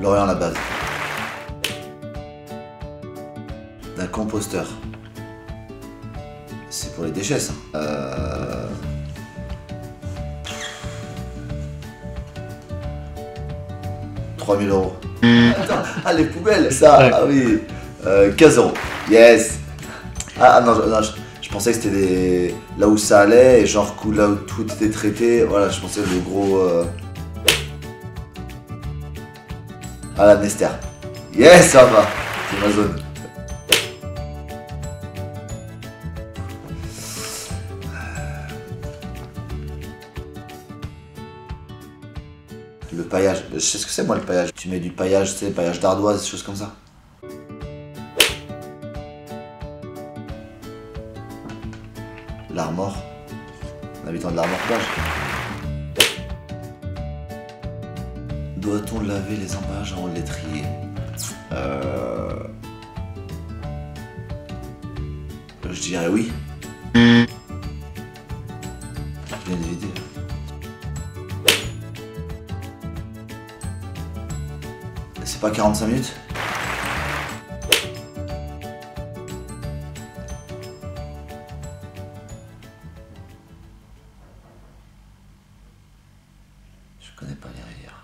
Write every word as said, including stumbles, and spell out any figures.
Lorient à la base. D'un composteur. C'est pour les déchets, ça. Euh... trois mille euros. Attends, ah les poubelles, ça, ouais. Ah oui. Euh, quinze euros, yes. Ah non, non je, je pensais que c'était des... là où ça allait, et genre là où tout était traité, voilà, je pensais le gros... Euh... Ah la Nester, yes, ça va, c'est ma zone. Le paillage, je sais ce que c'est moi le paillage. Tu mets du paillage, tu sais, paillage d'ardoise, des choses comme ça. L'Armor, l'habitant de l'Armor plage. Doit-on laver les emballages avant de les trier? euh... Je dirais oui. Bien évidemment. C'est pas quarante-cinq minutes? Je connais pas les rivières.